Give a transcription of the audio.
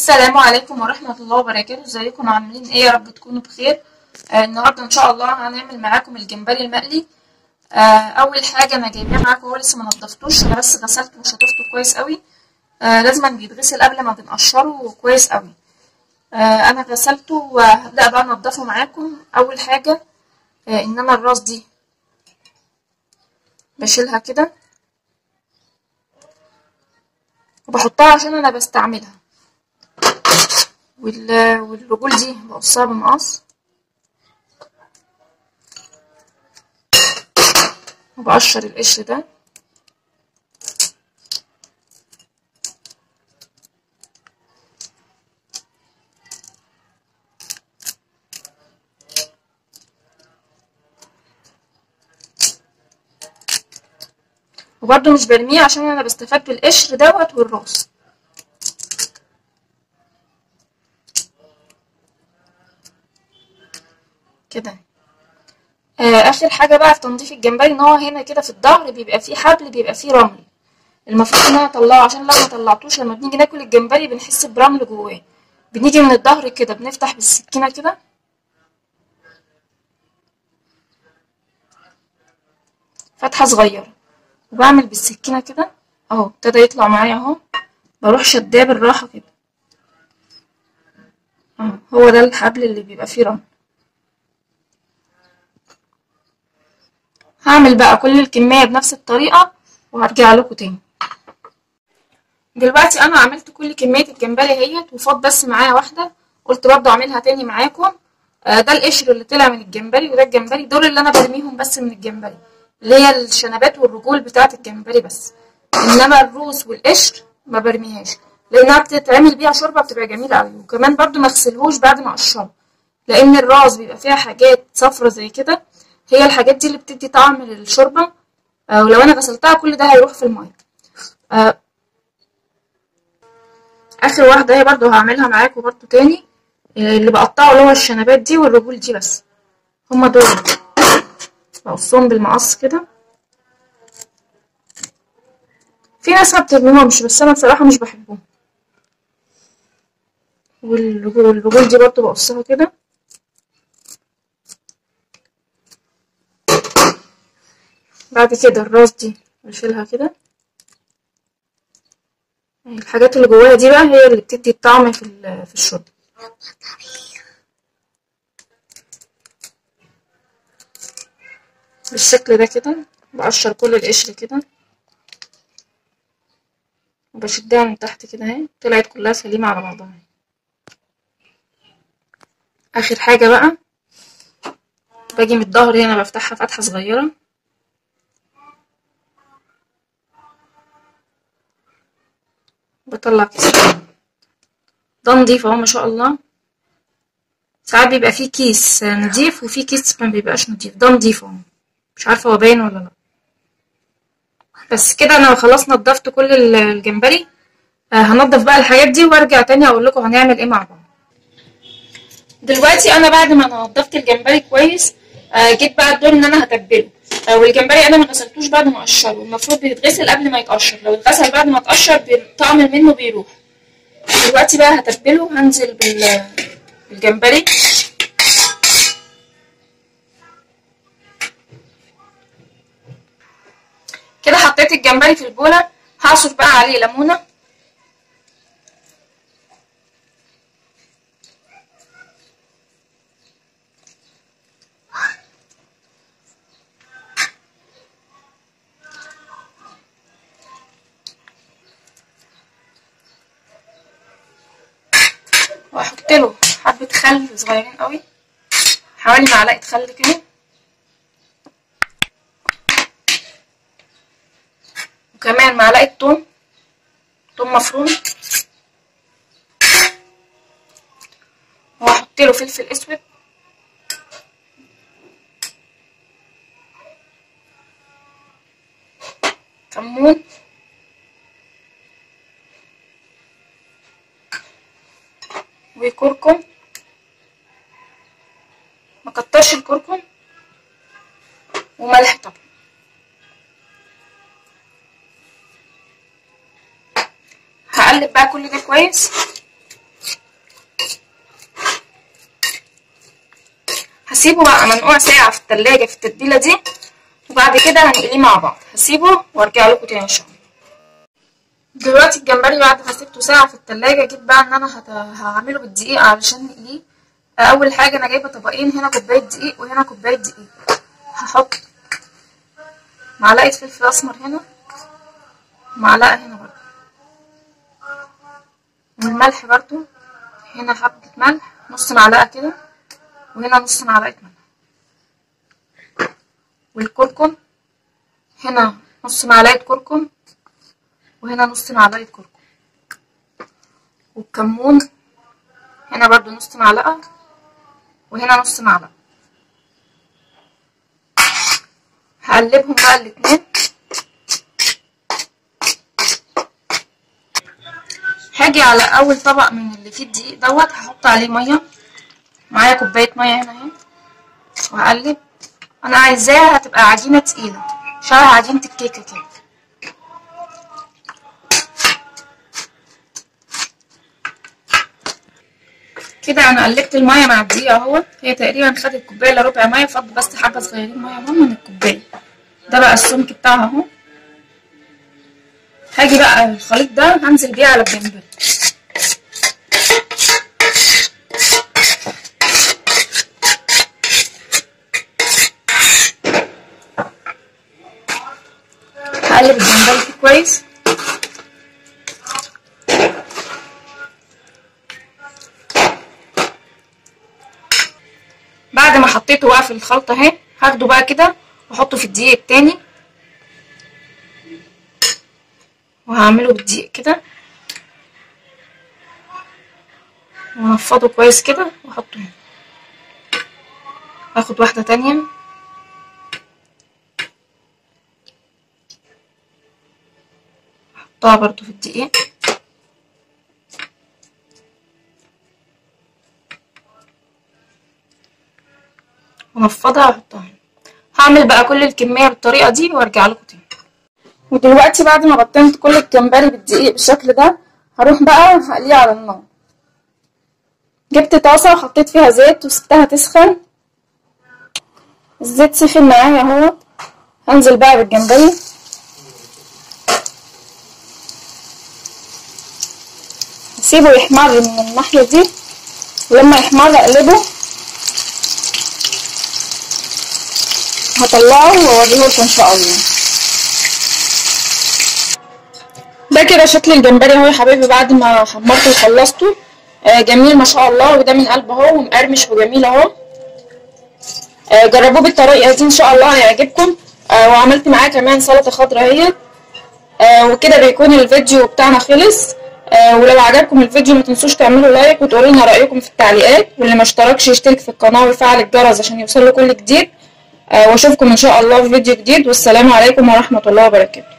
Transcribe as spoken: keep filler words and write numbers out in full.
السلام عليكم ورحمة الله وبركاته. ازيكم عاملين ايه؟ يا رب تكونوا بخير. آه النهارده ان شاء الله هنعمل معاكم الجمبري المقلي. آه اول حاجه انا جايباه معاكم، هو لسه ما نضفتوش، انا بس غسلته وشطفته كويس قوي. آه لازم بيتغسل قبل ما بنقشره كويس قوي. آه انا غسلته وهبدا بقى انضفه معاكم. اول حاجه آه ان انا الراس دي بشيلها كده وبحطها عشان انا بستعملها، والرجول دي بقصها بمقص وبقشر القشر ده. وبرده مش برميه عشان انا بستفاد بالقشر دوت والراس. كده اخر حاجه بقى في تنظيف الجمبري ان هو هنا كده في الظهر بيبقى فيه حبل، بيبقى فيه رمل، المفروض ان انا اطلعه عشان لو ما طلعتوش لما بنيجي ناكل الجمبري بنحس برمل جواه. بنيجي من الظهر كده بنفتح بالسكينه كده فتحه صغيره، وبعمل بالسكينه كده اهو، ابتدى يطلع معايا اهو، بروح شداه بالراحه كده اهو، هو ده الحبل اللي بيبقى فيه رمل. هعمل بقى كل الكمية بنفس الطريقة وهرجع لكم تاني. دلوقتي انا عملت كل كمية الجمبري اهيت، وفاض بس معايا واحدة قلت برضو اعملها تاني معاكم. آه ده القشر اللي طلع من الجمبري، وده الجمبري دول اللي انا برميهم بس من الجمبري، اللي هي الشنبات والرجول بتاعة الجمبري بس، انما الروس والقشر ما برميهاش لانها بتتعمل بيها شوربة بتبقى جميلة اوي. وكمان برضو ما اغسلهوش بعد ما اقشره لان الراس بيبقى فيها حاجات صفرة زي كده، هي الحاجات دي اللي بتدي طعم للشوربه، ولو انا غسلتها كل ده هيروح في الميه. اخر واحده هي برضو هعملها معاكم برضو تاني، اللي بقطعه اللي هو الشنبات دي والرجول دي بس، هما دول بقصهم بالمقص كده. في ناس ما بترميهمش بس انا بصراحه مش بحبهم. والرجول دي برضو بقصها كده. بعد كده الراس دي بشيلها كده، الحاجات اللي جواها دي بقى هي اللي بتدي الطعم في في الشوربه. بالشكل ده كده بقشر كل القشر كده وبشدها من تحت كده اهي، طلعت كلها سليمه على بعضها. اخر حاجه بقى باجي من الظهر هنا بفتحها فتحه صغيره بطلع كيس ده نضيف اهو ما شاء الله. ساعات بيبقى فيه كيس نضيف وفي كيس ما بيبقاش نضيف، ده نضيف اهو، مش عارفه هو باين ولا لا. بس كده انا خلاص نضفت كل الجمبري. آه هنضف بقى الحاجات دي وارجع تاني اقول لكم هنعمل ايه مع بعض. دلوقتي انا بعد ما نضفت الجمبري كويس آه جيت بقى الدور ان انا هتبله. والجمبري انا ما غسلتوش بعد ما اقشره، المفروض بيتغسل قبل ما يتقشر، لو اتغسل بعد ما اتقشر الطعم منه بيروح. دلوقتي بقى هتبله، هنزل بالجمبري كده. حطيت الجمبري في البوله، هعصر بقى عليه ليمونه واحط له حبه خل صغيرين قوي، حوالي معلقه خل كده، وكمان معلقه ثوم ثوم مفروم، واحط له فلفل اسود، كمون، كركم، ما كترش الكركم، وملح طبعا. هقلب بقى كل ده كويس هسيبه بقى منقوع ساعه في التلاجة في التتبيله دي، وبعد كده هنقليه مع بعض. هسيبه وارجع لكم تاني ان شاء الله. دلوقتي الجمبري بعد ما سيبته ساعه في التلاجة، جيت بقى ان انا هت... هعمله بالدقيق علشان نقليه. اول حاجه انا جايبه طبقين، هنا كوبايه دقيق وهنا كوبايه دقيق. هحط معلقه فلفل اسمر هنا، معلقه هنا برده، والملح برده هنا حبه ملح نص معلقه كده، وهنا نص معلقه ملح، والكركم هنا نص معلقه كركم، وهنا نص معلقه كركم، والكمون هنا برده نص معلقه، وهنا نص معلقه. هقلبهم بقى الاتنين. هاجي على اول طبق من اللي فيه الدقيق دوت، هحط عليه ميه، معايا كوبايه ميه هنا اهي، وهقلب. انا عايزاها هتبقى عجينه تقيله شبه عجينه الكيكه كده. كده انا قلبت الميه مع الدقيق اهوت، هي تقريبا خدت كوبايه الا ربع ميه، فاضل بس حبه صغيرين ميه اهو من الكوبايه. ده بقى السمك بتاعها اهو. هاجي بقى الخليط ده هنزل بيه على الجمبري. هقلب الجمبري فيه كويس. بعد ما حطيته بقى في الخلطة اهي، هاخده بقى كده واحطه في الدقيق التاني، وهعمله بالدقيق كده، وانفضه كويس كده واحطه هنا. هاخد واحدة تانية احطها برضو في الدقيق، وانفضها واحطها هنا. هعمل بقى كل الكمية بالطريقة دي وارجع لكم تاني. ودلوقتي بعد ما بطنت كل الجمبري بالدقيق بالشكل ده، هروح بقى هقليه على النار. جبت طاسه وحطيت فيها زيت وسبتها تسخن. الزيت سخن معايا اهو، هنزل بقى بالجمبري. هسيبه يحمر من الناحيه دي، ولما يحمر اقلبه، هطلعه واوريهولكم ان شاء الله. ده كده شكل الجمبري اهو يا حبايبي بعد ما حمرته وخلصته. آه جميل ما شاء الله، وده من قلب اهو، ومقرمش وجميل اهو. آه جربوه بالطريقه دي ان شاء الله هيعجبكم. آه وعملت معاه كمان سلطه خضراء اهيت. آه وكده بيكون الفيديو بتاعنا خلص. آه ولو عجبكم الفيديو ما تنسوش تعملوا لايك وتقولوا لنا رايكم في التعليقات، واللي ما اشتركش يشترك في القناه ويفعل الجرس عشان يوصل له كل جديد. آه واشوفكم ان شاء الله في فيديو جديد، والسلام عليكم ورحمه الله وبركاته.